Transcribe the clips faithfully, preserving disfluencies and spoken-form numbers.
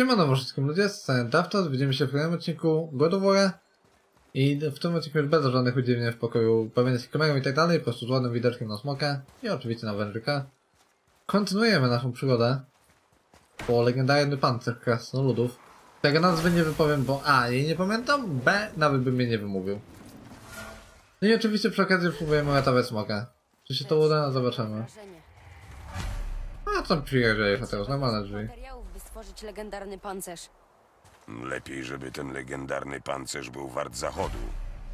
Siemano wszystkim ludzie, z tej Dawtos, widzimy się w kolejnym odcinku God of War. I w tym odcinku już bez żadnych udziwnień w pokoju, bawienia się kamerą i tak dalej, po prostu z ładnym widoczkiem na smoka i oczywiście na wężyka. Kontynuujemy naszą przygodę po legendarny pancerz krasnoludów. Tego nazwy nie wypowiem, bo a, jej nie pamiętam, b, nawet bym jej nie wymówił. No i oczywiście przy okazji próbujemy ratować smoka. Czy się to uda? Zobaczymy. A co przyjeżdżaje chociaż, normalne drzwi. Stworzyć legendarny pancerz. Lepiej, żeby ten legendarny pancerz był wart zachodu.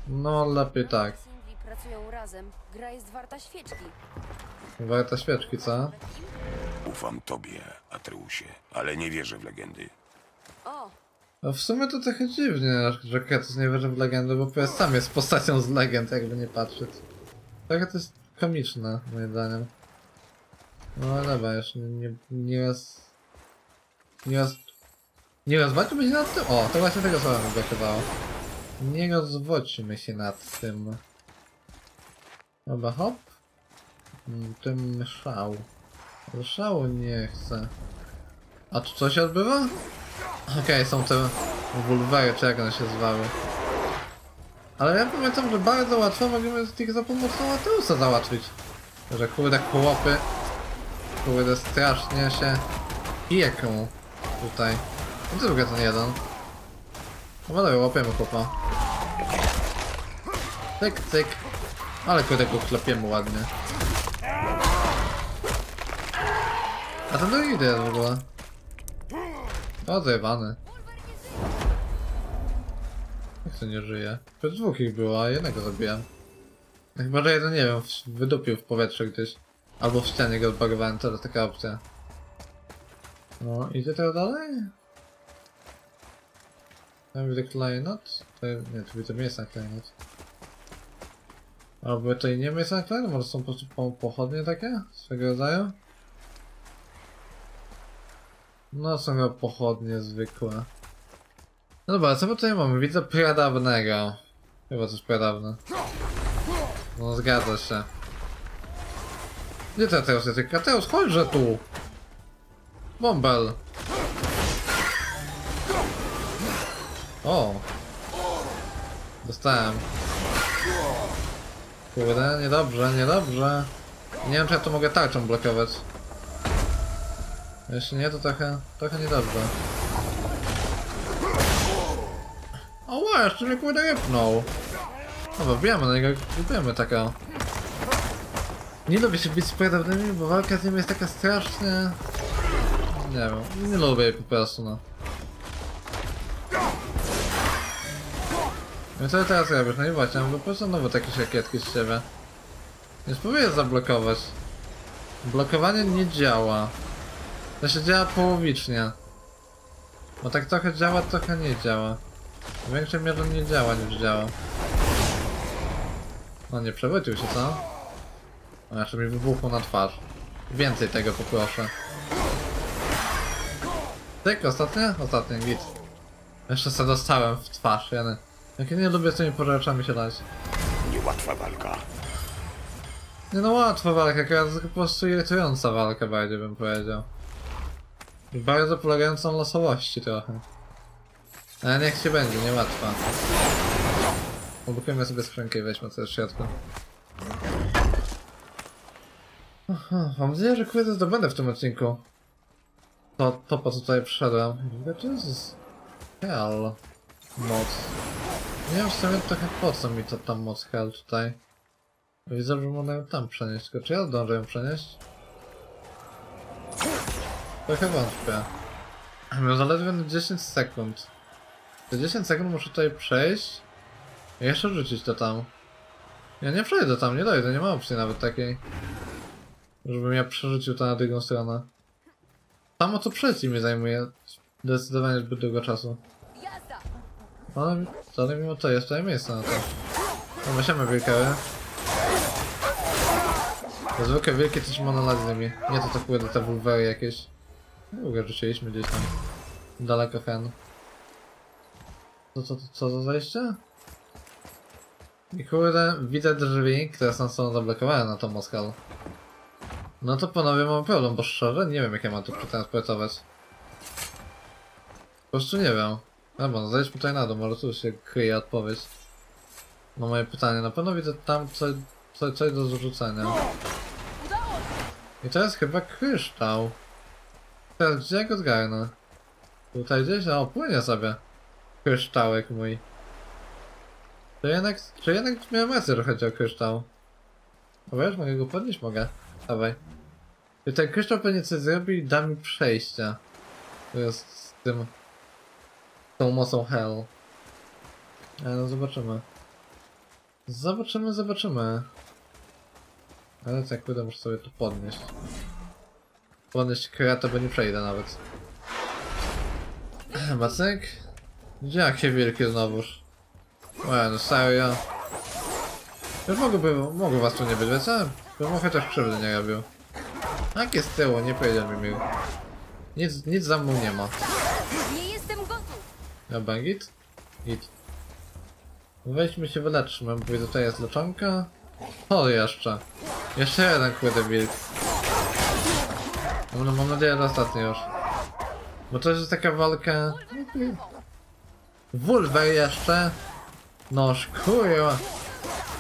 No, lepiej tak. Sindri pracują razem. Gra jest warta świeczki. Warta świeczki, co? Ufam tobie, Atreusie, ale nie wierzę w legendy. O! No, w sumie to trochę dziwnie, że Kratos nie wierzy w legendy, bo ja sam jest postacią z legend, jakby nie patrzeć. Trochę to jest komiczne, moim zdaniem. No, ale dobra, już nie, nie, nie jest... Nie roz... Nie rozwodźmy się nad tym? O, to właśnie tego słowa mi brakowało. Nie rozwodźmy się nad tym. Dobra, hop. Tym szał. Szału nie chcę. A tu coś się odbywa? Okej, okay, są te bulwery, czy jak one się zwały. Ale ja pamiętam, że bardzo łatwo możemy z nich za pomocą Atreusa załatwić. Że kurde chłopy. Kurde strasznie się... I jaką? Tutaj. I druga ten jeden. No dobra, łapiemy chłopa. Cyk, cyk. Ale kurde go chlapiemy ładnie. A ten drugi jest w ogóle. O, zajebany. Jak to nie żyje? Przez dwóch ich było, a jednego zabiłem. Chyba, że jeden, nie wiem, wydupił w powietrze gdzieś. Albo w ścianie go odbagowałem, to taka opcja. No, idzie to dalej? Tam widzę klejnot? Nie, tu widzę miejsce na klejnot. Albo to i nie miejsce na klejnot? Może są po prostu pochodnie takie? Swego rodzaju? No, są chyba pochodnie zwykłe. No dobra, co my tutaj mamy? Widzę pradawnego. Chyba coś pradawne. No, zgadza się. Gdzie to teraz jest? Kratos, chodźże tu! Bąbel! O! Dostałem. Kurde, niedobrze, niedobrze. Nie wiem, czy ja to mogę tarczą blokować. Jeśli nie, to trochę, trochę niedobrze. O, wow, jeszcze mnie kurde rypnął. Dobra, wbijamy na niego, kupujemy taka. Nie lubię się bić z pradawnymi, bo walka z nimi jest taka strasznie... Nie wiem, nie lubię jej po prostu, no. No co teraz robisz? No i właśnie, mam po prostu nowe takie siekietki z ciebie. Nie spróbuję zablokować. Blokowanie nie działa. To się działa połowicznie. Bo tak trochę działa, trochę nie działa. W większej mierze nie działa, niż działa. No nie przewrócił się, co? A jeszcze mi wybuchło na twarz. Więcej tego poproszę. Tyk, ostatnie? Ostatnie, git. Jeszcze se dostałem w twarz, Jany. Jak ja nie lubię z tymi pożarczami się dać. Niełatwa walka. Nie no, łatwa walka, jaka po prostu irytująca walka bardziej bym powiedział. I bardzo polegająca na losowości trochę. Ale niech się będzie, niełatwa. Obukujmy sobie skrzynkę i weźmy coś w środku. Aha, mam nadzieję, że kurde zdobędę w tym odcinku. To, to po co tutaj przyszedłem? Jezus... Hell... Moc... Nie wiem w sumie trochę po co mi to tam moc hell tutaj. Widzę, że mogę ją tam przenieść, tylko czy ja zdążę ją przenieść? Trochę wątpię. Miał zaledwie na dziesięć sekund. Te dziesięć sekund muszę tutaj przejść... I jeszcze rzucić to tam. Ja nie przejdę tam, nie dojdę, nie ma opcji nawet takiej. Żebym ja przerzucił to na drugą stronę. Samo co przejście mi zajmuje zdecydowanie zbyt długo czasu. Ale, ale mimo to jest tutaj miejsce na to. Pomyślamy wilkery. Zwykłe wilki też monolad z nimi. Nie to tak kurde te bulwery jakieś. W ogóle rzuciliśmy gdzieś tam. Daleko hen. Co, co, co za zejście? I kurde, widzę drzwi, które są sobą zablokowane na tą Moskal. No to panowie mam problem, bo szczerze nie wiem jak ja mam to przetransportować. prostu nie wiem. Dobra, zejdźmy tutaj na dół, ale tu się kryje odpowiedź na moje pytanie. Na pewno widzę tam coś, coś, coś do zrzucenia. I to jest chyba kryształ. Teraz gdzie go zgarnę? Tutaj gdzieś? O, płynie sobie kryształek mój. Czy jednak, czy jednak miałem rację, że chodzi o kryształ? O, wiesz, mogę go podnieść? Mogę. Dawaj. I ten kryształ pewnie coś zrobi i da mi przejście. To jest z tym... z tą mocą hell. Ale no zobaczymy. Zobaczymy, zobaczymy. Ale tak kurde, muszę sobie to podnieść. Podnieść Krata, bo nie przejdę nawet. Macek? Gdzie jakie wielkie znowuż? Ue, no serio? Już mogłoby, mogło was tu nie być, wiecie? Bym chociaż krzywdy nie robił. Tak jest z tyłu, nie pojedzie mi mił. Nic, nic za mną nie ma. Nie jestem gotów. Dobra, git? Git. Weźmy się wyleczmy, bo tutaj jest leczonka. O, jeszcze. Jeszcze jeden kurde wilk. No, no mam nadzieję, że ostatni już. Bo to jest taka walka... Wulwer jeszcze? No kurwa.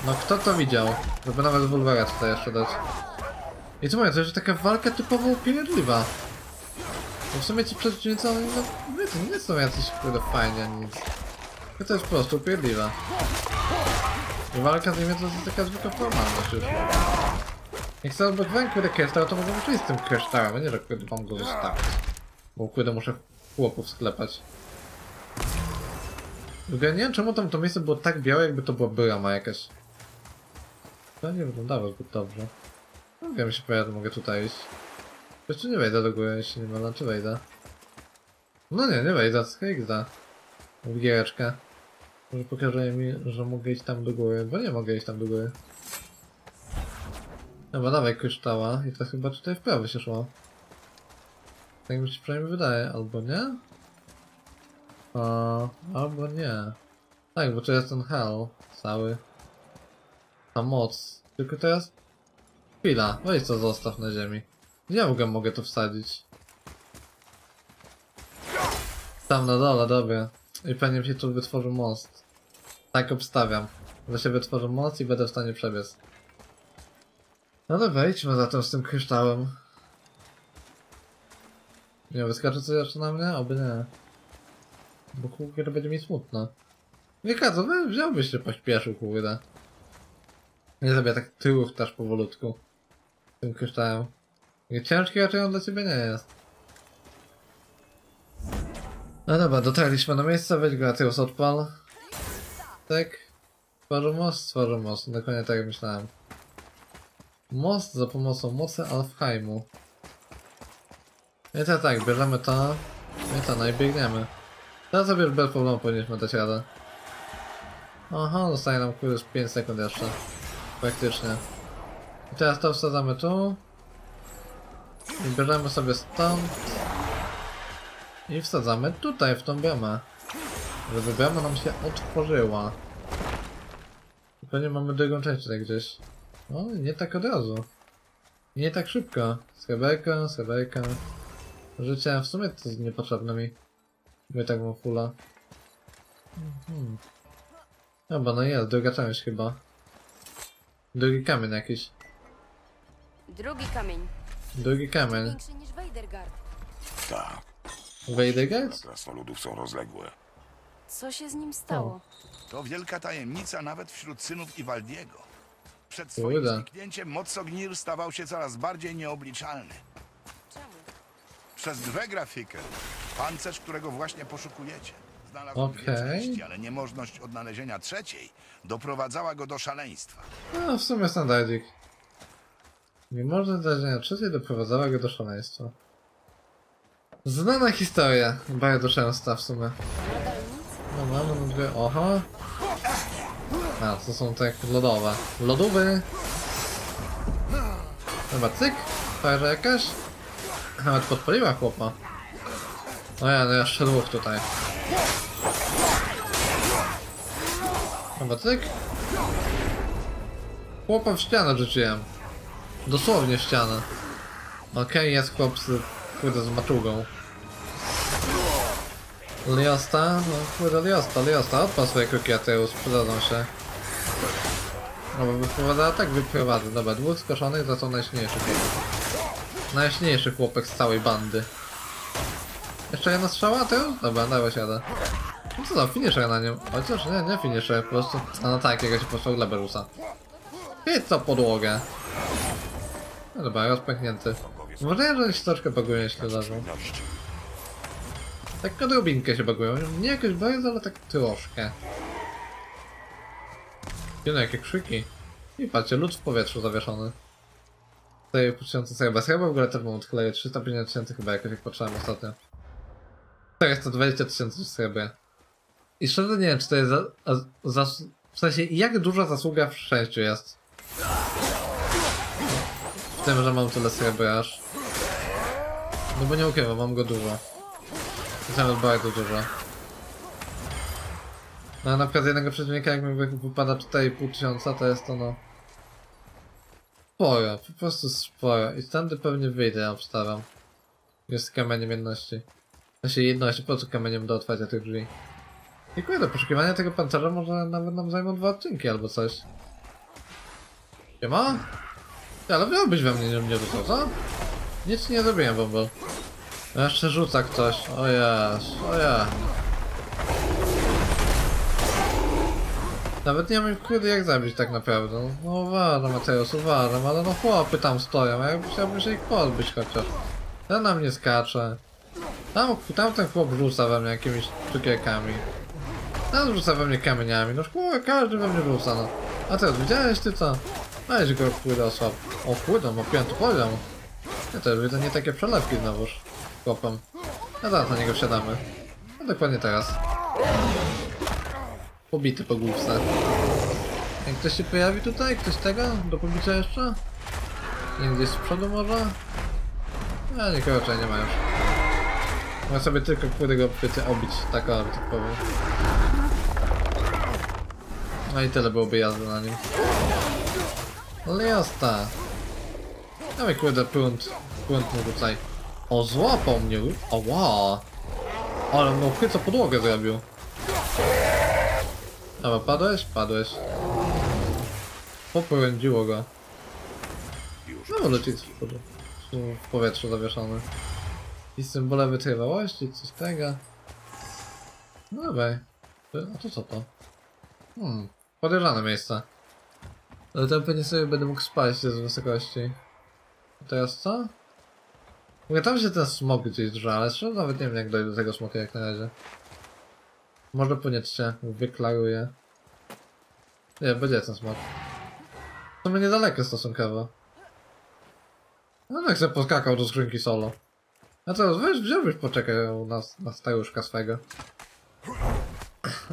No kto to widział? Żeby nawet wulwera tutaj jeszcze dać. I co mówię, to jest taka walka typowo upierdliwa. Bo w sumie ci przeciwnicy, oni no, wiecie, nie są jacyś kurde fajni ani nic. To jest po prostu upierdliwa. I walka z nimi to jest taka zwykła formalność już. Jak chcę odbudowałem kurde kryształ, to mogę wyjść z tym kryształem, a nie że kurde mam go zostawić. Bo kurde muszę chłopów sklepać. Tylko nie wiem czemu tam to miejsce było tak białe, jakby to była brama jakaś. To nie wyglądało zbyt dobrze. No wiem, się pojadę, mogę tutaj iść. Jeszcze nie wejdę do góry, jeśli nie ma, czy wejdę? No nie, nie wejdę, skryzda. W giereczkę. Może pokaże mi, że mogę iść tam do góry, bo nie mogę iść tam do góry. Dobra, dawaj kryształa i to chyba tutaj w prawo się szło. Tak mi się przynajmniej wydaje, albo nie? O, albo nie. Tak, bo to jest ten hell cały. Ta moc. Tylko teraz... Chwila, weź co zostaw na ziemi. Gdzie ja w ogóle mogę to wsadzić? Tam na dole, dobra. I pewnie mi się tu wytworzy most. Tak obstawiam, że się wytworzy most i będę w stanie przebiec. No dobra, idźmy zatem z tym kryształem. Nie, wyskoczy coś jeszcze na mnie? Oby nie. Bo kurde to będzie mi smutno. Nie Kato, wziąłbyś się pośpieszył kurde. Nie sobie tak tyłów też powolutku. Tym kryształem. Ciężki raczej on dla ciebie nie jest. No dobra, dotarliśmy na miejsce, weź go Atrius odpal. Tak. Stworzył most, stworzył most, dokładnie tak jak myślałem. Most za pomocą mocy Alfheimu. I to tak, bierzemy to. I to, no i biegniemy. Teraz sobie już bez problemu powinniśmy dać radę. Aha, zostaje nam kurde pięć sekund jeszcze. Praktycznie. I teraz to wsadzamy tu. I bierzemy sobie stąd. I wsadzamy tutaj w tą bramę. Żeby brama nam się otworzyła. Tylko nie mamy drugą część tutaj gdzieś. No, nie tak od razu. Nie tak szybko. Sreberka, sreberka. Życie w sumie to jest niepotrzebne mi. Bo i tak mam fula. Mhm. Dobra, no jest, druga część chyba. Drugi kamień jakiś. Drugi kamień. Drugi kamień. Większy niż Weidergard. Tak. Weidergard? Krasnoludów są rozległe. Co się z nim stało? O. To wielka tajemnica nawet wśród synów Ivaldiego. Przed swoim Uda. zniknięciem Modsognir stawał się coraz bardziej nieobliczalny. Czemu? Przez dwie grafikę. Pancerz, którego właśnie poszukujecie. Znalazł okay. części, ale niemożność odnalezienia trzeciej doprowadzała go do szaleństwa. No, w sumie standardzik. Niemożność odnalezienia trzeciej doprowadzała go do szaleństwa. Znana historia. Bardzo częsta w sumie. No mamy dwie... Oho. A, to są tak lodowe. Lodówy! Chyba cyk? Parę jakaś? Nawet podpaliła chłopa. O ja, no jeszcze dwóch tutaj. Chyba cyk? Chłopa w ścianę rzuciłem. Dosłownie w ścianę. Okej, okay, jest chłop z... kurde z maczugą. Liosta? No kurde, Liosta, Liosta, odpal swoje kruki, Atreus, przydadzą się. No bo wyprowadza, tak wyprowadzę, dobra, dwóch skoszonych, za to najsilniejszy chłopek. Najsilniejszy chłopek z całej bandy. Jeszcze jedna strzała, Atreus? Dobra, dawaj siada. No co za finisher na nią, chociaż nie, nie finisher, po prostu, a no tak, jego się poszło dla Berusa. I co podłogę. No dobra, rozpęknięty. Uważaj, że się troszkę bagują, jeśli zdarzą. Tak odrobinkę się bagują, nie jakoś bardzo, ale tak troszkę. Wiele, jakie krzyki. I patrzcie, lód w powietrzu zawieszony. Tutaj potrzebujący srebra. Srebra w ogóle też mam odkleję, trzysta pięćdziesiąt tysięcy chyba jakoś, jak patrzyłem ostatnio. czterysta dwadzieścia tysięcy srebra. I szczerze nie wiem, czy to jest za, za, w sensie, jak duża zasługa w szczęściu jest. W tym, że mam tyle srebra aż. No bo nie ukrywam, mam go dużo. Nawet bardzo dużo. No a na przykład jednego przeciwnika, jak mi wypada cztery i pół tysiąca, to jest to no... Sporo, po prostu sporo. I stąd pewnie wyjdę, obstawiam. Jest kamieniem jedności. Znaczy jedności, po co kamieniem do otwarcia tych drzwi? Dziękuję, do poszukiwania tego pancerza może nawet nam zajmą dwa odcinki albo coś. Nie ma? Ale miałbyś we mnie nie rzucał, co? Nic nie zrobiłem, Bumble. Jeszcze rzuca ktoś. O ja, o ja. Nawet nie mam kurde jak zabić tak naprawdę. No uważam, Mateusz, uważam, ale no chłopy tam stoją, a ja chciałbym się ich pozbyć chociaż. Ten na mnie skacze. Tam, tam ten chłop rzuca we mnie jakimiś cukierkami. Ten rzuca we mnie kamieniami, no chłopie, każdy we mnie rzuca, no. A teraz widziałeś ty co? Weź go kurde osłab. O kurde, ma piąty poziom. Ja też widzę nie takie przelepki znowuż. Chłopem. A zaraz na niego wsiadamy. No dokładnie teraz. Pobity po główce. Jak ktoś się pojawi tutaj? Ktoś tego? Do pobicia jeszcze? Nie gdzieś z przodu może? A nikogo raczej nie ma już. Mogę sobie tylko którego wiecie obić, tak aby tak powiem. No i tyle byłoby jazdy na nim. Ale jazda. Dawaj kurde prąd. Prąd mu rzucaj. O, złapał mnie. O wow. Ale mu chyca podłogę zrobił. Dobra, padłeś? Padłeś. Popędziło go. No, leci w powietrzu zawieszony. I symbole wytrwałości, coś tego. No dobra. A to co to? Hmm, podejrzane miejsce. Ale tam pewnie sobie będę mógł spaść z wysokości. A teraz co? Mówię, tam się ten smok gdzieś drze, ale szczerze nawet nie wiem jak dojdę do tego smoka jak na razie. Może poniecznie wyklaruję. Nie, będzie ten smok. To mnie niedaleko stosunkowo. No tak sobie poskakał do skrzynki solo. A teraz weź wziąłbyś poczekał na, na staruszka swego.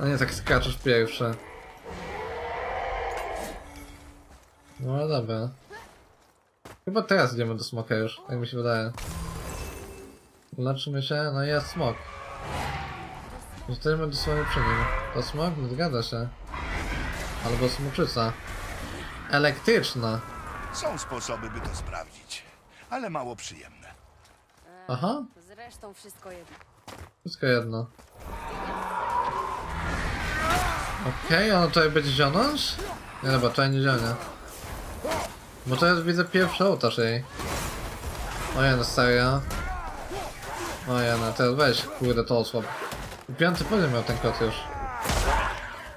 A nie tak skaczesz pierwszy. No ale dobra. Chyba teraz idziemy do smoka już, tak mi się wydaje. Zobaczymy się, no i jest smok. Zostajemy dosłownie przy nim. To smok? No zgadza się. Albo smoczyca. Elektryczna. Są sposoby, by to sprawdzić, ale mało przyjemne. Aha. Zresztą wszystko jedno. Wszystko jedno. Okej, okay, ono tutaj będzie zionąć? Nie, dobra, tutaj nie zionie. Bo teraz widzę pierwszy ołtarz jej. Oje, no serio. Oje, no teraz weź, kurde, to osłab. Piąty poziom miał ten kot już.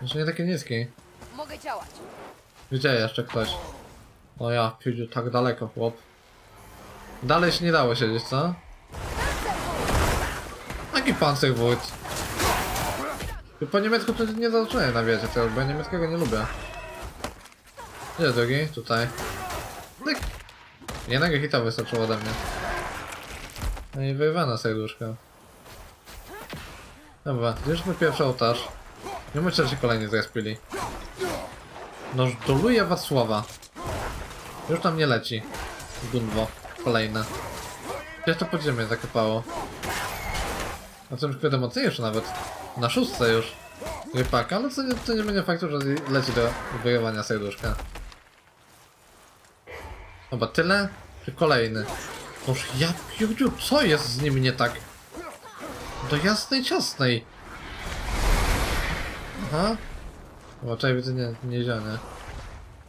Znaczy nie taki niski. Mogę działać. Gdzie jeszcze ktoś? O ja, pidziu, tak daleko chłop. Dalej się nie dało siedzieć, co? Taki pancerwójt. Po niemiecku to nie zaznaczę na wiecie teraz, bo ja niemieckiego nie lubię. Gdzie drugi? Tutaj. Tyk. Jednego hita wystarczyło ode mnie. No i wyjwana serduszko. Dobra, bierzmy pierwszy ołtarz. Nie myślę, że się kolejni zrespili. Noż doluje was słowa. Już tam nie leci. Gundwo. Kolejne. Gdzieś to pod ziemię zakopało. A co już kurde mocniejszy nawet. Na szóstce już. Rypaka, ale co nie, to nie będzie faktu, że leci do wyrywania serduszka. Dobra, tyle? Czy kolejny? Noż ja piódziu, co jest z nimi nie tak? Do jasnej ciasnej. Aha. Oczaj widzę nie nieziane.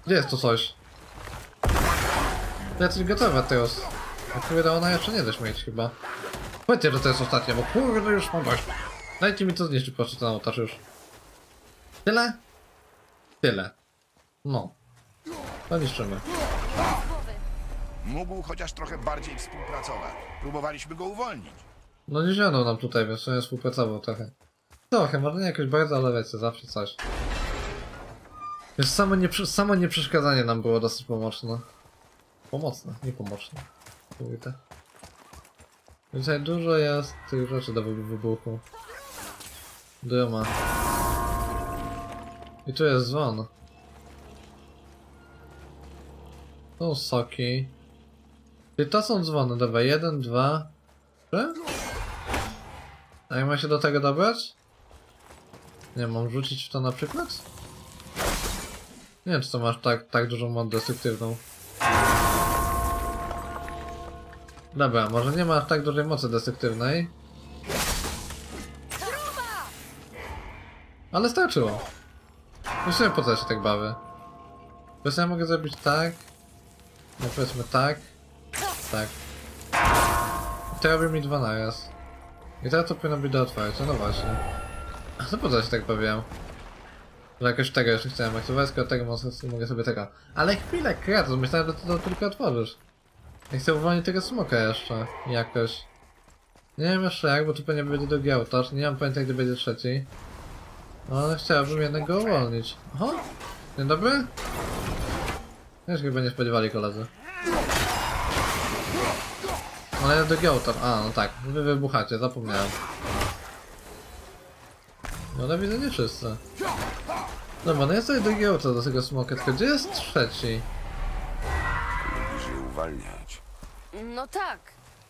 Gdzie jest to coś? Ja coś gotowa teraz. Akurat ona jeszcze nie da śmieć chyba. Płytnie, że to jest ostatnia, bo kurde już mam dość. Dajcie mi to zniszczyć, proszę, ten ołtarz już. Tyle? Tyle. No. To niszczymy. Mógł chociaż trochę bardziej współpracować. Próbowaliśmy go uwolnić. No nie zionął nam tutaj, więc sobie współpracował trochę. Trochę, może nie jakoś bardzo, ale wiecie, zawsze coś. Więc samo, nie, samo nieprzeszkadzanie nam było dosyć pomocne. Pomocne, nie pomocne. Mówite. Tutaj dużo jest tych rzeczy do wybuchu. Dyma. I tu jest dzwon. Są soki. I to są dzwony, dobra, jeden, dwa, trzy. A jak ma się do tego dobrać? Nie, mam rzucić w to na przykład? Nie wiem, czy to masz tak, tak dużą moc destruktywną. Dobra, może nie masz tak dużej mocy destruktywnej. Ale starczyło. Myślę, po co się tak bawię. Więc ja mogę zrobić tak. No powiedzmy tak. Tak. I to robi mi dwa naraz. I teraz to powinno być do otwarcia, no właśnie. No po co się tak bawię? Że jakoś tego jeszcze chciałem aktywować, skoro tego mogę sobie tego. Ale chwilę, Kratos, myślałem, że ty to tylko otworzysz. Ja chcę uwolnić tego smoka jeszcze, jakoś. Nie wiem jeszcze jak, bo tu pewnie będzie drugi ołtarz, nie mam pojęcia gdy będzie trzeci. No ale chciałbym jednak go uwolnić. Aha! Dzień dobry? Już chyba nie spodziewali koledzy. Ale jest drugi ołtarz, a no tak, wy wybuchacie, zapomniałem. No ale widzę nie wszyscy. Dobra, no jest tutaj drugi ołtarz do tego smoka, tylko gdzie jest trzeci? Uwalniać. No tak,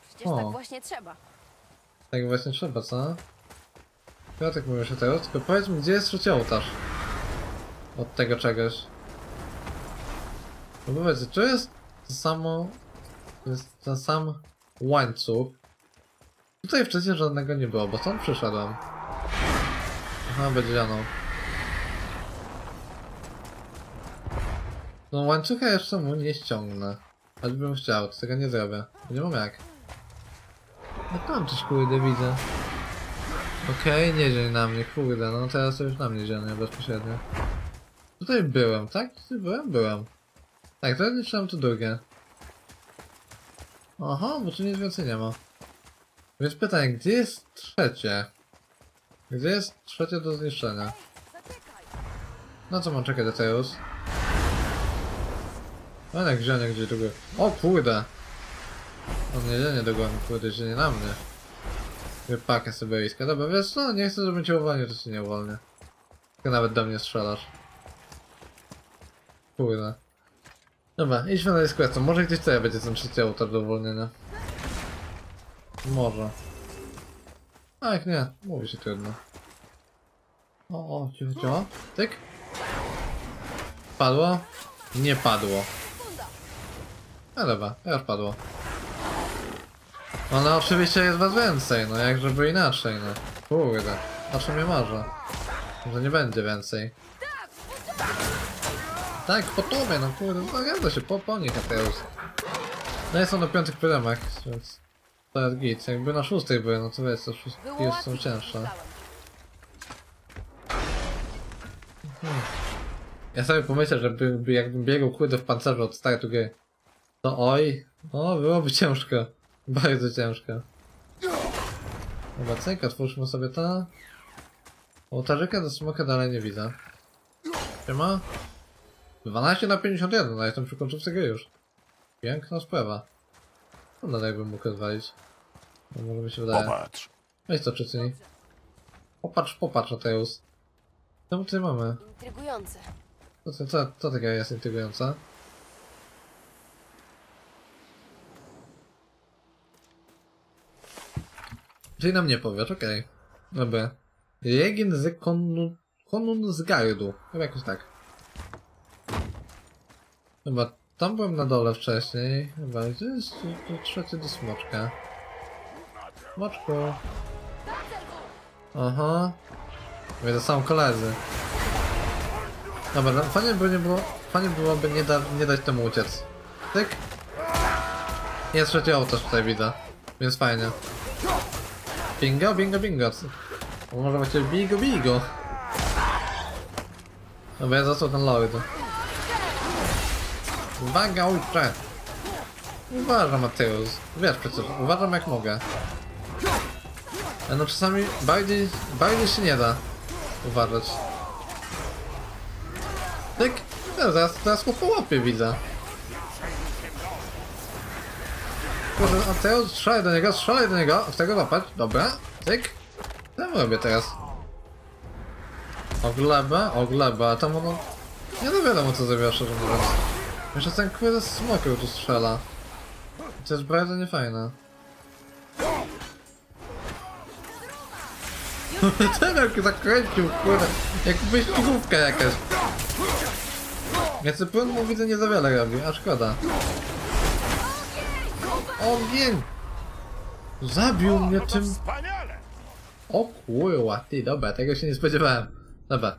przecież o. Tak właśnie trzeba. Tak właśnie trzeba, co? Ja tak mówię się teraz, tylko powiedz mi, gdzie jest trzeci ołtarz? Od tego czegoś. No bo wiecie, czy jest to samo... jest ten sam łańcuch? Tutaj wcześniej żadnego nie było, bo stąd przyszedłem. Aha, będzie zianą. No łańcucha jeszcze mu nie ściągnę. Choćbym chciał, to tego nie zrobię. Nie mam jak. No tam coś kurde widzę. Okej, okay, nie dzień na mnie, kurde, no teraz to już na mnie zielnie bezpośrednio. Tutaj byłem, tak? Tutaj byłem? Byłem. Tak, teraz liczyłem tu drugie. Oho, bo tu nic więcej nie ma. Więc pytanie, gdzie jest trzecie? Gdzie jest trzecie do zniszczenia? No co mam czekać do teraz? Ale jak zielnie gdzieś do góry. O kurde! On nie zielnie do góry, kurde, zielnie na mnie. Wypaka syberyjska. Dobra, wiesz co? Nie chcę, żebym cię uwolnił, to cię nie uwolnię. Tylko nawet do mnie strzelasz. Kurde. Dobra, idźmy na dyskretę. Może gdzieś tutaj będzie ten trzeci ołtarz do uwolnienia. Może. A jak nie, mówi się trudno. O, o, cicho, cicho. Tyk. Padło? Nie padło. No dobra, już padło. No, no oczywiście jest was więcej, no jak żeby inaczej, no. Kurde, o czym mnie marzę? Że nie będzie więcej. Tak, po tobie, no kurde, zagada się, po, po nich teraz. No i są na piątych problemach, więc to jest git. Jakby na szóstej były, no to wiecie, to szóstki już są cięższe. Hmm. Ja sobie pomyślę, że by, by jakbym biegł kurde w pancerzu od startu gry. No oj, no byłoby ciężko. Bardzo ciężko. Dobra, cejka, twórzmy sobie ta. Ołtarzyka do smoka dalej nie widzę. Siema. dwanaście na pięćdziesiąt jeden, no jestem przy końcówce gry już. Piękna sprawa. No dalej bym mógł odwalić. No może mi się wydaje. Popatrz. Weź to czytni. Popatrz, popatrz, Atreusie. Co my tutaj mamy? Intrygujące. Co, co, co taka jest intrygująca? Czyli nam nie powiesz, okej. Okay. Dobra. Regin z Kronos Guardu. Chyba jakoś tak. Chyba tam byłem na dole wcześniej. Chyba gdzie jest trzecie do smoczka. Smoczku. Aha. Mówię, to są koledzy. Dobra, no, fajnie by nie było, fajnie byłoby nie, da, nie dać temu uciec. Tyk. I jest trzeci ołtarz tutaj widzę. Więc fajnie. Bingo, bingo, bingo. Może właśnie bigo, bigo. Dobra, ja zasłał ten Lloyd. Uwaga, ultra. Uważam, Mateusz. Wiesz przecież, uważam jak mogę. No czasami bardziej, bardziej się nie da uważać. Tak, no, zaraz, zaraz mu połapie widzę. Kurde, Mateusz, strzelaj do niego, strzelaj do niego, w tego łapać, dobra, tyk. Co ja robię teraz? O gleba, o gleba, a tam ono... Nie do wiadomo co zrobiła, szczerze mówiąc. Jeszcze ten kurde smokeł tu strzela. To jest bardzo niefajne. Ten jak zakręcił, kurde, jak wyścigówka jakaś. Więc płyn mu widzę nie za wiele robi, a szkoda. Ogień! Zabił mnie tym... O kurwa, ty, dobra, tego się nie spodziewałem. Dobra,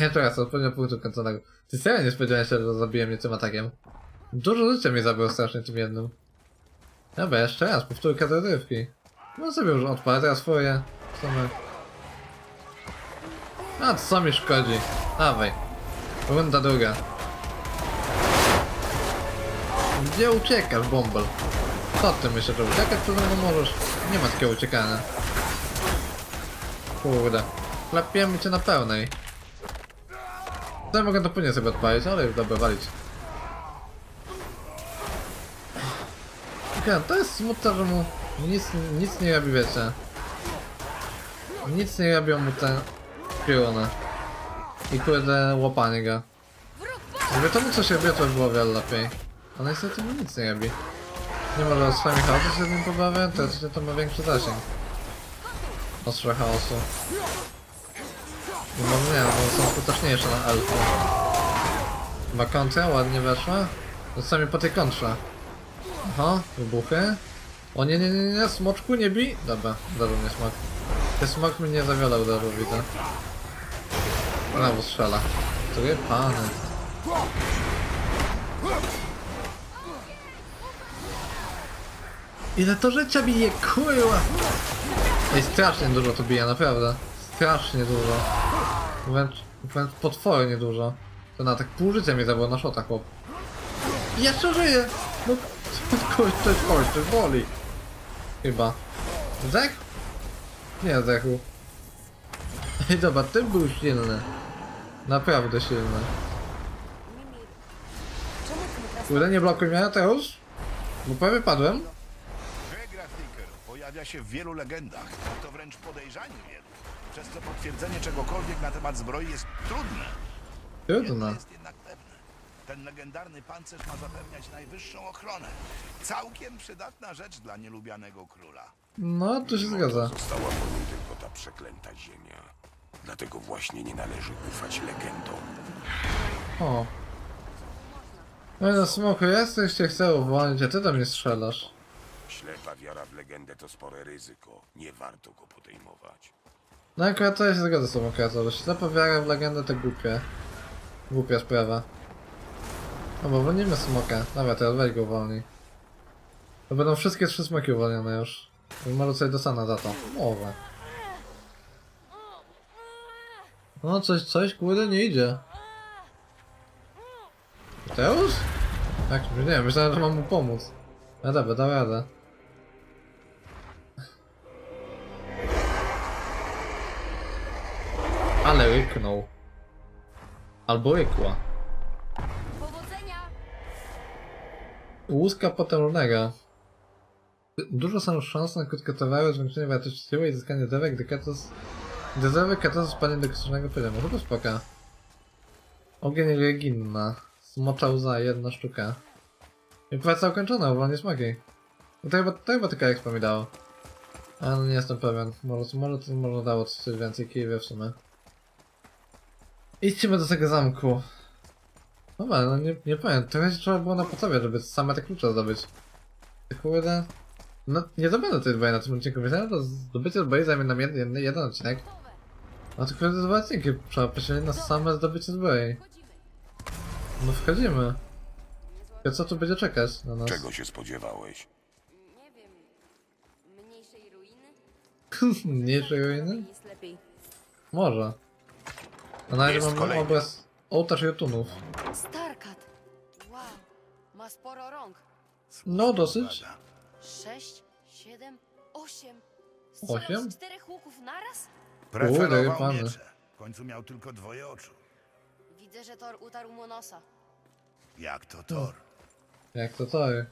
ja teraz odpowiednio punktu końconego. Ty serio nie spodziewałem się, że zabiję mnie tym atakiem. Dużo życia mi zabiło strasznie tym jednym. Dobra, jeszcze raz, powtórka do rywki. No sobie już odpalę teraz swoje. A co mi szkodzi? Dawaj. Runda druga. Gdzie uciekasz, Bumble? Co ty myślisz, że uciekać przed niego możesz? Nie ma takiego uciekania. Kurde. Klepiemy cię na pełnej. Ja mogę to później sobie odpalić, ale już dobra, walić. Okay, to jest smutne, że mu nic, nic nie robi, wiecie. Nic nie robią mu te pioruna. I kurde łapanie go. Gdyby to mu coś robiło, to by było wiele lepiej. Ale niestety mu nic nie robi. Nie może z wami chaosu się z nim pobawię, to jest, to ma większy zasięg. Ostrze chaosu. No może nie, bo są skuteczniejsze na elfy. Chyba kontra ładnie weszła. Zostań mi po tej kontrze. Aha, wybuchy. O nie, nie, nie, nie, smoczku nie bij. Dobra, uderzył mnie smok. Ten smok mnie nie za wiele uderzył, widzę. Brawo, strzela. Który pany. Ile to życia bije, kurwa! Ej, strasznie dużo to bije, naprawdę. Strasznie dużo. Wręcz, wręcz potwornie dużo. Ten atak pół życia mi zabrał na szota, chłop. Jeszcze żyję! No, coś, coś, coś boli. Chyba. Zdech? Nie zdechł. Ej, dobra, ten był silny. Naprawdę silny. Kurde, nie blokuj mnie teraz. Bo prawie padłem. Pojawia się w wielu legendach, to wręcz podejrzanie wielu, przez co potwierdzenie czegokolwiek na temat zbroi jest trudne. Trudne. Jest jednak pewne. Ten legendarny pancerz ma zapewniać najwyższą ochronę. Całkiem przydatna rzecz dla nielubianego króla. No, to się zgadza. Została po nim tylko ta przeklęta ziemia. Dlatego właśnie nie należy ufać legendom. O. No, no smoku, jesteś, cię chcę uwolnić, a ty do mnie strzelasz. Ślepa wiara w legendę to spore ryzyko. Nie warto go podejmować. No akurat to ja się zgodzę z tobą, Kratos. Ślepa wiara w legendę to głupia. Głupia sprawa. No bo uwolnimy smoka. Dobra, teraz weź go uwolnij. To będą wszystkie trzy smoki uwolnione już. Może sobie dostanę za to. Mowę. No coś, coś kurde nie idzie. Teraz? Tak, nie, myślałem, że mam mu pomóc. No dobra, dam radę. Ale ryknął. Albo rykła. Łuska potężnego. Dużo są szans na krótkotrwałe zwiększenie wartości siły i zyskanie dewek, gdy Kratos... Gdy zewek Kratos spadnie do krytycznego poziomu. Chyba spoko. Ogień reginna. Smocza łza, jedna sztuka. I praca ukończona, uwolnię smoki. To chyba, to chyba taka expa mi dało. A no nie jestem pewien. Może, może, może dało coś więcej kijów w sumie. Idźmy do tego zamku. Dobra, no nie, nie powiem. Trochę się trzeba było na podstawie, żeby same te klucze zdobyć. Kurde. No nie zdobędę tej dwoje na tym odcinku. Myślałem, że zdobycie dwoje zajmie nam jeden, jeden odcinek. A tylko te dwa odcinki trzeba przeciąć na same zdobycie złej. No wchodzimy. A co tu będzie czekać na nas? Czego się spodziewałeś? Nie wiem. Mniejszej ruiny? Mniejszej ruiny? Może. A na razie mam obraz ołtarz Jotunów. Starkat. Wow. Ma sporo rąk. No dosyć. Sześć, siedem, osiem. Osiem? Czterech łuków naraz? Preferował miecze. W końcu miał tylko dwoje oczu. Widzę, że Thor utarł mu nosa. Jak to Thor? Jak to Thor?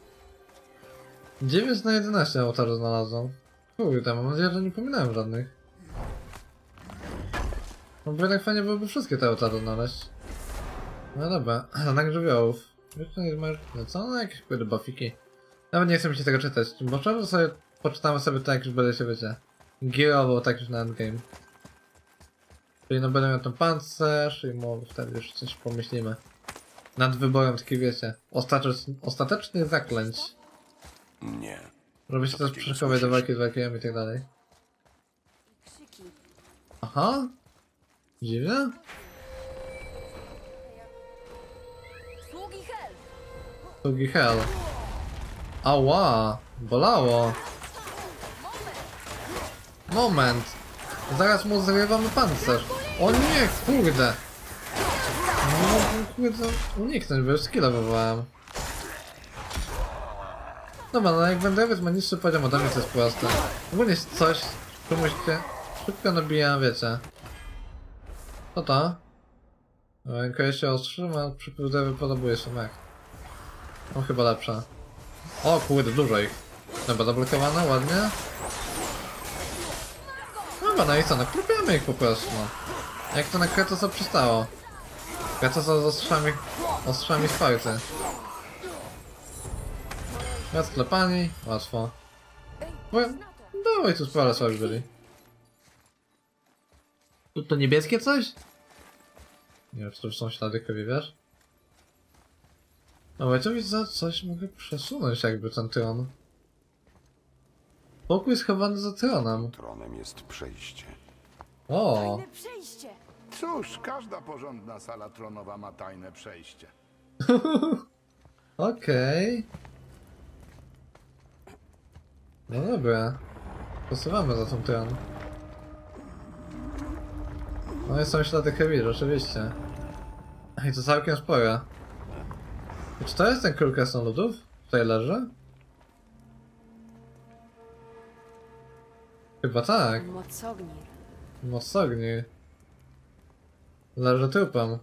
dziewięć na jedenaście ołtarze znalazłem. Chuj tam, mam nadzieję, że nie pominąłem żadnych. No bo jednak fajnie byłoby wszystkie te ołtarze znaleźć. No dobra, atak żywiołów. Wiesz, to nie masz... co? No jakieś kurde bafiki. Nawet nie chcę mi się tego czytać, bo trzeba sobie... Poczytamy sobie to, jak już będę się, wiecie, gierował tak już na endgame. Czyli no będę miał ten pancerz i może wtedy już coś pomyślimy. Nad wyborem taki, wiecie, ostateczny, ostateczny zaklęć. Nie. Robi się też przeszkowie do walki z walkiem i tak dalej. Aha. Dziwne. Sługi Hel. Ała. Bolało. Moment! Zaraz mu zrywamy pancerz! O nie, kurde! No kurde, uniknąć, bo już skilla wywołałem. Dobra, no jak wędrowiec ma niższy poziom ode mnie, to jest proste. Ogólnie jest coś, czemuś się szybko nabija, wiecie. Co to? Ręka się ostrzyma, przy próbie podobuje się mech. No chyba lepsza. O kurde, dużo ich. Dobra, zablokowana, ładnie. No i co, no klupiamy ich po prostu. Jak to na Kratosa przystało? Kratosa z ostrzami... ostrzami farty. Rozklepani, łatwo. Bo... dawaj tu sporo słabi byli. Tu to niebieskie coś? Nie wiem, czy to już są ślady krwi, wiesz? No bo tu widzę, coś mogę przesunąć jakby ten tron. Pokój schowany za tronem. Tronem jest przejście. O! Przejście. Cóż, każda porządna sala tronowa ma tajne przejście. Okej. Okay. No dobra. Posuwamy za tą tron. No i są ślady krwi, rzeczywiście. I to całkiem spora. Czy to jest ten król krasnoludów? Tutaj leży? Chyba tak. Modsognir. Modsognir. Leży trupem.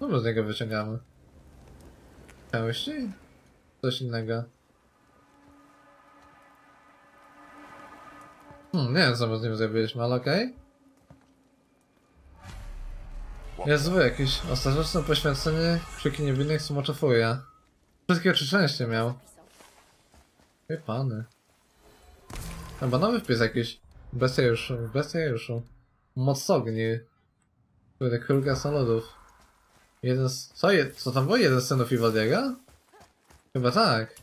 Dobra, z niego wyciągamy. Całości? Coś innego. Hmm, nie wiem co my z nim zrobiliśmy, ale okej. Okay. Jest zły jakiś. Ostateczne poświęcenie, krzyki niewinnych, smocze furia. Wszystkie oczy szczęście miał. Ej pany. Chyba nowy wpis jakiś. Bestiariuszu, bestiariuszu. Modsognir. Kurde, król krasnoludów. Jeden z... Co, je... Co tam było? Jeden z synów Ivaldiego? Chyba tak.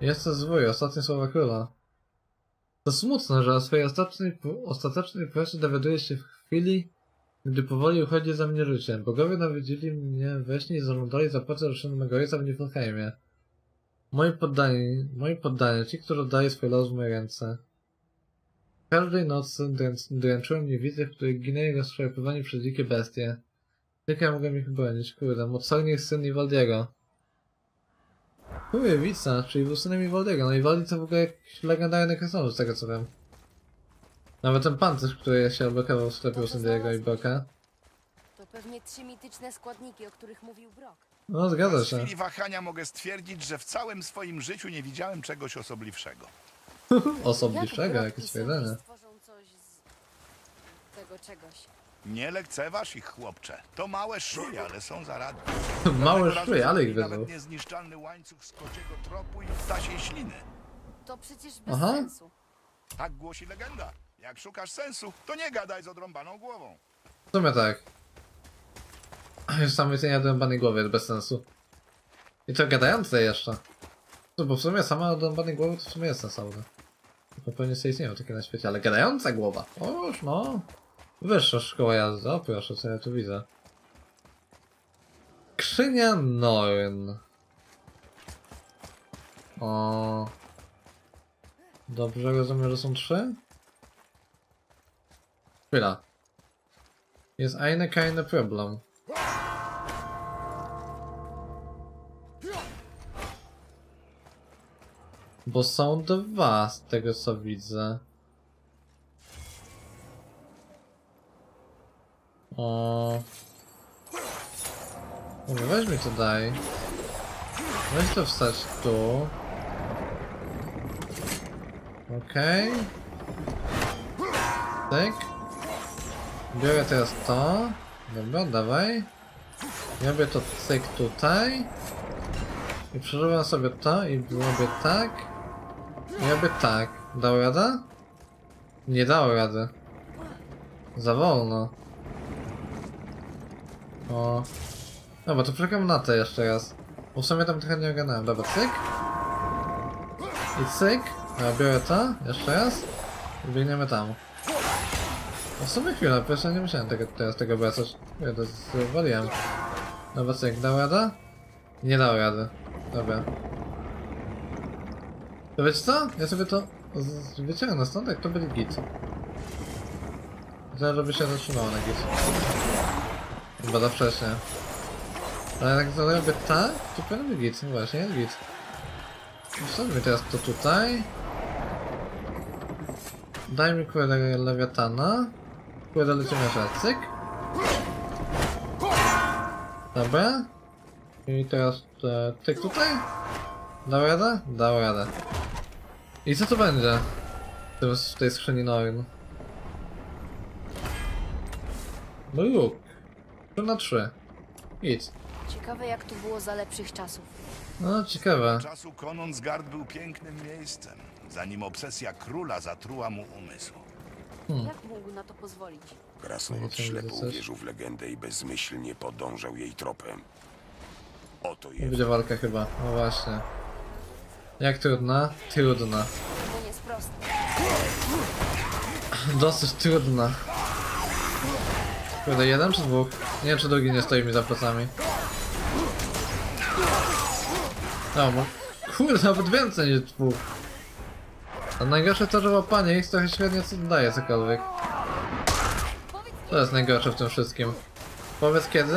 Jest to zły, ostatnie słowa króla. To smutne, że o swojej ostatecznej, ostatecznej prośbie dowiaduje się w chwili, gdy powoli uchodzi za mnie życie. Bogowie nawiedzili mnie we śnie i zażądali zapłacę roszczeniu mego ojca w Niflheimie. Moi poddani, moi poddani, ci, którzy oddają swój los w moje ręce. Każdej nocy dręc, dręczyłem mnie wizje, w których ginęli rozszarpywani przez dzikie bestie. Tylko ja mogłem ich bronić, kurde. Modsognir, syn Ivaldiego. Kurewica, czyli był synem Ivaldiego. No Ivaldi to w ogóle jakiś legendarny krasnolud, z tego co wiem. Nawet ten pancerz, który się odblokował w sklepie u Sindriego i Broka. To pewnie trzy mityczne składniki, o których mówił Brok. No zgadza się. W chwili wahania mogę stwierdzić, że w całym swoim życiu nie widziałem czegoś osobliwszego. Osobliwszego? Jakie stwierdzenie. Nie lekceważ ich, chłopcze. To małe szuje, ale są zaradne. Małe szuje, ale ich wydał. Nawet niezniszczalny łańcuch z kociego tropu i ptasiej śliny. To przecież bez Aha. sensu. Tak głosi legenda. Jak szukasz sensu, to nie gadaj z odrąbaną głową. W sumie tak. Już sam wycenia odrąbanej głowy jest bez sensu. I to gadające jeszcze. No bo w sumie sama odrąbana głowa to w sumie jest na sauna. Pewnie sobie istnieją takie na świecie, ale gadająca głowa. O już no. Wyższa szkoła jazdy. O proszę, co ja tu widzę. Krzynia Norn. O. Dobrze rozumiem, że są trzy? Chwila. Jest eine keine problem. Bo są dwa z tego co widzę. O. Dobra, weź mi to daj. Weź to wstać tu. Okej. Okay. Tak. Biorę teraz to. Dobra, dawaj. Robię to cyk tutaj. I przeżywam sobie to i robię tak. I robię tak. Dał radę? Nie dało rady. Za wolno. O. Dobra, to przekam na to jeszcze raz. Bo w sumie tam trochę nie ogarnąłem. Dobra, cyk. I cyk. Ja biorę to, jeszcze raz. I biegniemy tam. No w sumie chwila, pierwsza nie musiałem tego, teraz tego wracać. Ja to zwaliłem. Dobra, cyk, dał radę? Nie dał rady. Dobra. To wiecie co? Ja sobie to wyciągnę stąd, jak to będzie git. Chciałem, żeby się zatrzymało na git. Chyba za wcześnie. Ale jak zrobię tak, to powinien być git. Właśnie, jest git. Wstawmy teraz to tutaj. Daj mi kurde lewiatana. Kurde lecimy na cyk. Dobra. I teraz te, tyk tutaj. Dał radę? Dał radę. I co to będzie? W tej skrzyni Norn. Brok. trzy na trzy. Idź. Ciekawe jak to było za lepszych czasów. No ciekawe. W czasu Kronos Guard był pięknym miejscem, zanim obsesja króla zatruła mu umysł. Hmm. Jak mógł na to pozwolić? Krasnolud ślepo uwierzył w legendę i bezmyślnie podążał jej tropem. Oto jest. Będzie walka chyba, no właśnie. Jak trudna? Trudna. To nie jest proste. Dosyć trudna. Kurde, jeden czy dwóch? Nie wiem czy drugi nie stoi mi za plecami. No, bo... Kurde, nawet więcej niż dwóch. A najgorsze to, że łapanie ich trochę średnio co daje cokolwiek. To jest najgorsze w tym wszystkim. Powiedz kiedy?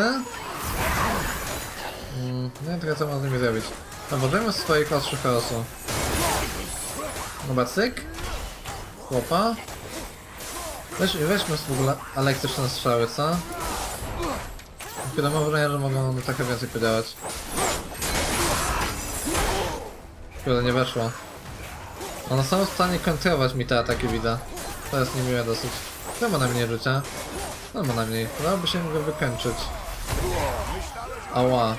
Mm, nie wiem co mam z nimi zrobić. No, możemy swoich ostrzy chaosu. Dobra, cyk. Chłopa. Weź, weźmy w ogóle elektryczne strzały, co? Kiedy mam wrażenie, że mogą one trochę więcej podziałać. Kurde, nie weszła. One są w stanie kontrolować mi te ataki, widzę. To jest niemiłe dosyć. To ma najmniej życia. To ma najmniej. Dałoby się go wykończyć. Ała.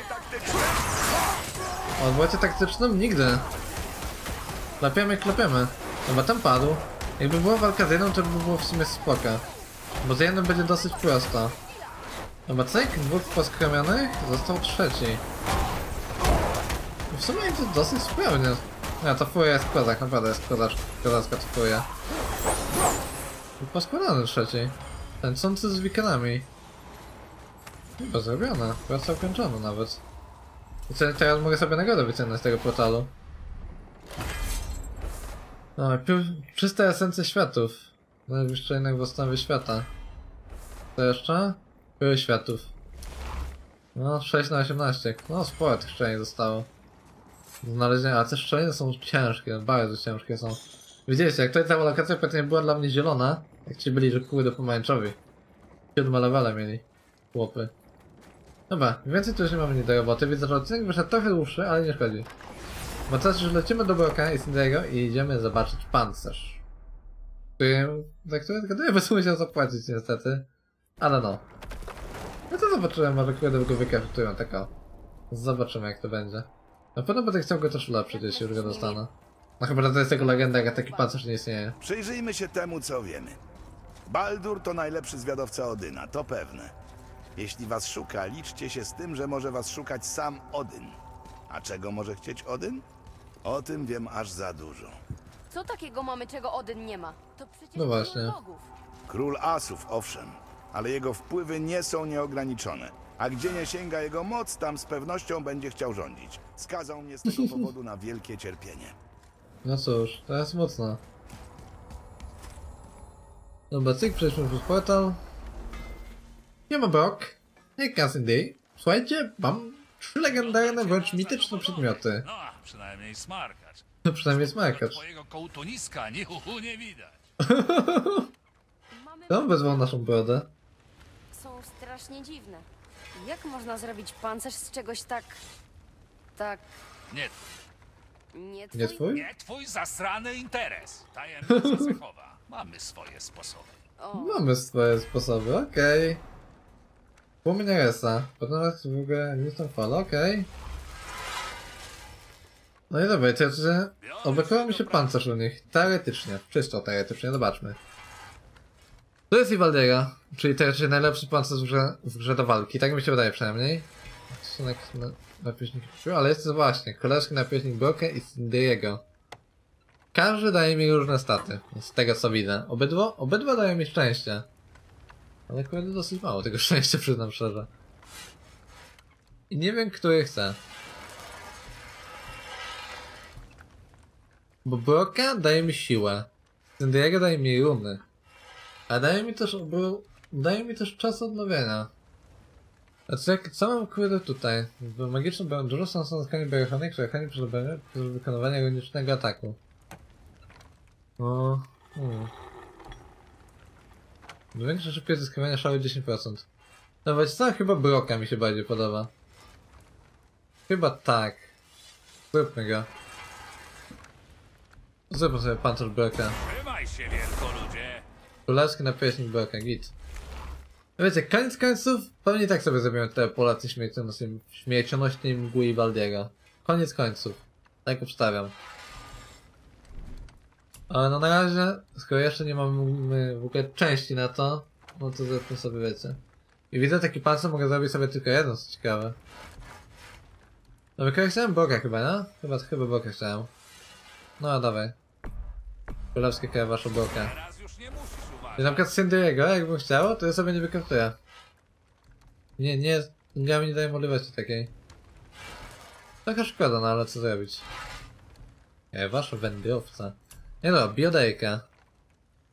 O odwołacie taktycznym? Nigdy. Klepiemy, klepiemy. Chyba tam padł. Jakby była walka z jedną, to by było w sumie spoko. Bo z jedną będzie dosyć prosta. Chyba cyk, dwóch poskromionych, został trzeci. W sumie to dosyć sprawnie. A ta furia jest kozak, naprawdę jest kozak, kozacka to furia. Poskładany trzeci. Tańczący z wikanami. Chyba zrobione, praca ukończona nawet. I co, teraz mogę sobie nagrodę wyciągnąć z tego portalu. No, czyste esencje światów. Najwyższy rynek w ostawie świata. Co jeszcze? Pyły światów. No, sześć na osiemnaście. No, sporo tych szczelin zostało. Znalezienie, a te szczeliny są ciężkie, bardzo ciężkie są. Widzieliście, jak tutaj ta lokacja pewnie była dla mnie zielona, jak ci byli, że kuły do pomarańczowi. Siódme levele mieli, chłopy. Dobra, więcej tu już nie mamy nic do roboty, widzę, że odcinek wyszedł trochę dłuższy, ale nie szkodzi. Bo teraz już lecimy do Broka i Sindriego i idziemy zobaczyć pancerz. Który, za który zgaduję, bez musiał zapłacić niestety, ale no. No to zobaczyłem, może kurde go wykraftują, tak o. Zobaczymy jak to będzie. Na pewno będę chciał go też ulepszyć, jeśli już go dostanę. No chyba, że to jest tego legenda, jak taki pancerz nie istnieje. Przyjrzyjmy się temu, co wiemy. Baldur to najlepszy zwiadowca Odyna, to pewne. Jeśli was szuka, liczcie się z tym, że może was szukać sam Odyn. A czego może chcieć Odyn? O tym wiem aż za dużo. Co takiego mamy, czego Odyn nie ma? To przecież no właśnie. Król bogów. Król asów, owszem, ale jego wpływy nie są nieograniczone. A gdzie nie sięga jego moc, tam z pewnością będzie chciał rządzić. Skazał mnie z tego powodu na wielkie cierpienie. No cóż, to jest mocna. Dobra, cyk, przejdźmy przez portal. Nie ma Brok. Hejka, Sindri. Słuchajcie, mam trzy legendarne, wręcz mityczne przedmioty. No, przynajmniej smarkacz. No, przynajmniej smarkacz. Twojego kołtuniska nie uhu nie widać. To on wezwał naszą brodę. Są strasznie dziwne. Jak można zrobić pancerz z czegoś tak... tak... Nie twój. Nie twój? Nie twój, nie twój zasrany interes. Tajemnica cechowa. Mamy swoje sposoby. O. Mamy swoje sposoby, okej. Okay. Płomień resa. Podnosi w ogóle newton fala, okej. Okay. No i dobra, to że obrakował mi się pancerz u nich. Teoretycznie. Czysto teoretycznie, zobaczmy. To jest Ivaldiego, czyli teoretycznie najlepszy pancerz w grze, w grze do walki. Tak mi się wydaje przynajmniej. Odcinek na, napieśnik, ale jest to właśnie. Koleżki napieśnik Broka i Sindriego. Każdy daje mi różne staty, z tego co widzę. Obydwo, obydwa dają mi szczęście. Ale kurde, dosyć mało tego szczęścia, przyznam szczerze. I nie wiem, który chce. Bo Broka daje mi siłę. Sindriego daje mi runy. A daje mi też obro... daje mi też czas odnowienia. A co, jak, co mam kurde tutaj? W magicznym branżu są spotkanie bierochane, które chroni przed wykonywania ironicznego ataku. O... Hmm. Większe szybkie zyskiwania szalu dziesięć procent. Nawet co? Chyba Broka mi się bardziej podoba. Chyba tak. Zróbmy go. Zróbmy sobie pancerz Broka. Trzymaj się, wielko ludzie! Polacki na pieśni Broka, git. Wiecie, koniec końców pewnie tak sobie zrobimy te Polacy śmiercionośnej mgły Ivaldiego. Koniec końców. Tak obstawiam. Ale no na razie, skoro jeszcze nie mamy w ogóle części na to, no to zróbmy sobie, wiecie. I widzę, taki pancerz mogę zrobić sobie tylko jedno, co ciekawe. No bo chciałem Broka chyba, no? Chyba, chyba Broka chciałem. No a dawaj. Królewskie kraja wasza Broka. I na przykład Sindriego, jakbym chciał, to ja sobie nie wykraftuję. Nie, nie, ja mi nie daję możliwości takiej. Taka szkoda, no ale co zrobić? Ej, wasza wędrowca. Nie no, biodejka.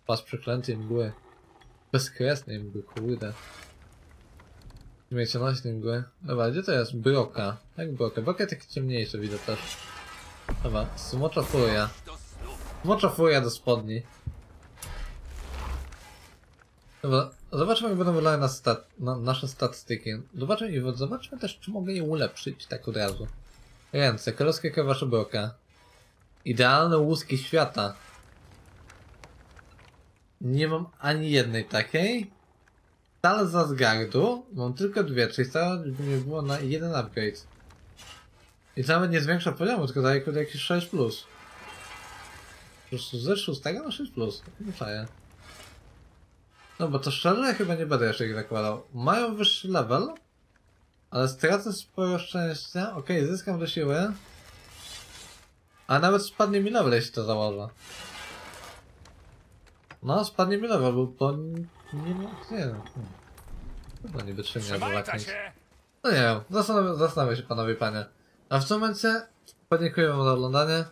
Pas przeklętej mgły. Bezkresnej mgły, kurde. Śmiercionośnej mgły. Dobra, gdzie to jest? Broka. Tak, Broka. Broka jest taki ciemniejszy, widzę też. Dobra, smocza furia. Smocza furia do spodni. Dobra, zobaczmy jak będą wyglądały na stat na nasze statystyki. Zobaczmy i zobaczmy też, czy mogę je ulepszyć tak od razu. Ręce, królewskie krawasze Broka. Idealne łuski świata. Nie mam ani jednej takiej. Stal z Asgardu. Mam tylko dwie, czyli stale by nie było na jeden upgrade. I to nawet nie zwiększa poziomu, tylko daje kurde jakieś sześć plus. Po prostu ze szóstego na sześć plus. Wyczaję. No bo to szczerze chyba nie będę jeszcze ich zakładał. Mają wyższy level. Ale stracę sporo szczęścia. Okej, okay, zyskam do siły. A nawet spadnie mi level, jeśli to założę. No, spadnie mi level, bo po... nie wiem, nie wiem. Chyba nie wytrzymia, że tak nic. No nie wiem, zastanawiam, zastanawiam się panowie i panie. A w tym momencie podziękuję wam za oglądanie.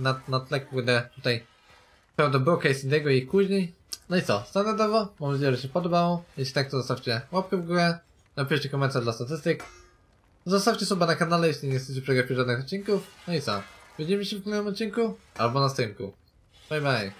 Na, na tle kurde tutaj Broka i Sindriego i później. No i co, standardowo, mam nadzieję, że się podobało. Jeśli tak, to zostawcie łapkę w górę. Napiszcie komentarz dla statystyk. Zostawcie suba na kanale, jeśli nie chcecie przegapić żadnych odcinków. No i co? Widzimy się w kolejnym odcinku albo na streamku. Bye bye.